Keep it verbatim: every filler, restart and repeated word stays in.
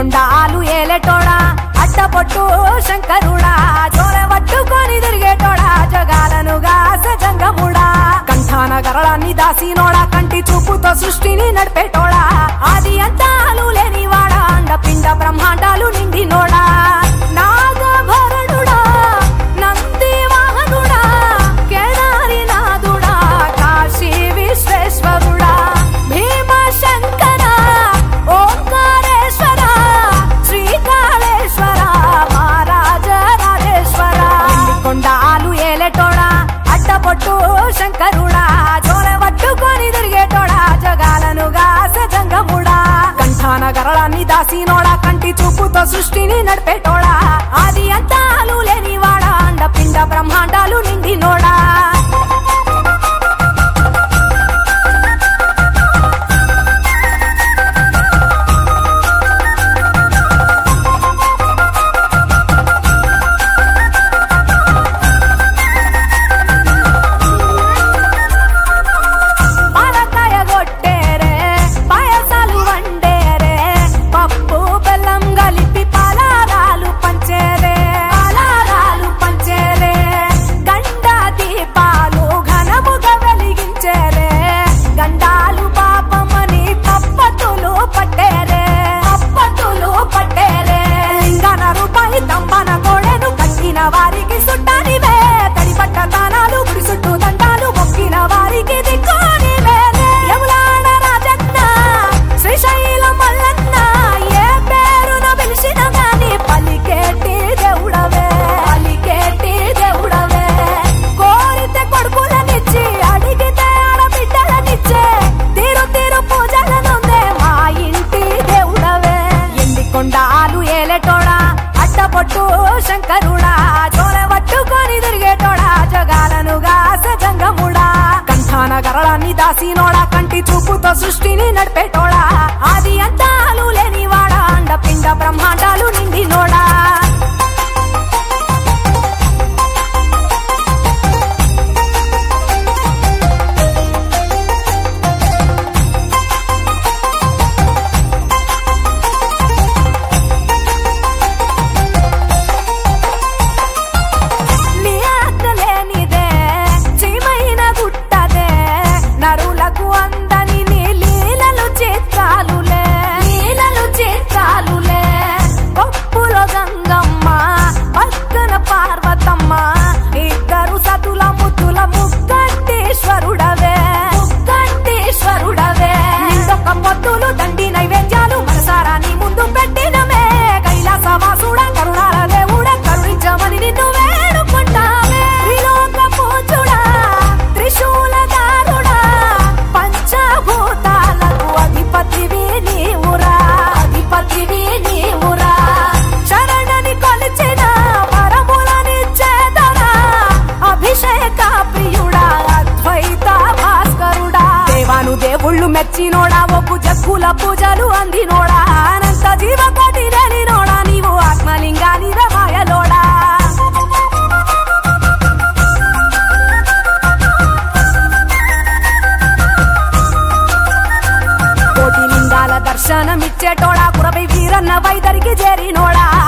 కొండాలు ఏలేటోడా అట్టపొట్టు శంకరుడా జోర పట్టుకొని తిరిగేటోడా జగాలను గాస జంగముడా కంఠాన గరళాన్ని దాసినోడా కంటి చూపుతో సృష్టిని నడిపేటోడా ఆది అంతాలు లేనివాడా అండ పిండ బ్రహ్మాండాలు నిండినోడా అట్టపొట్టు శంకరుడా జోర పట్టుకొని తిరిగేటోడా జగాలను గాస జంగముడా కంఠాన గరళాన్ని దాసినోడా కంటి చూపుతో సృష్టిని నడిపేటోడా ఆది అంతాలు లేనివాడా అండ పిండ బ్రహ్మాండాలు నిండినోడా అట్టపొట్టు శంకరుడా జోర పట్టుకొని తిరిగేటోడా జగాలను గాస జంగముడా కంఠాన గరళాన్ని దాసినోడా కంటి చూపుతో సృష్టిని నడిపేటోడా ఆది అంతాలు లేనివాడా అండ పిండ బ్రహ్మాండాలు నిండినోడా మెచ్చినోడా ఒప్పు జక్కుల పూజలు అందినోడా అనంత జీవకోటి నోడా నీవు ఆత్మలింగాని రమాయలోడా కోటి లింగాల దర్శనమిచ్చేటోడా కురవై వీరన్న వైదరికి చేరినోడా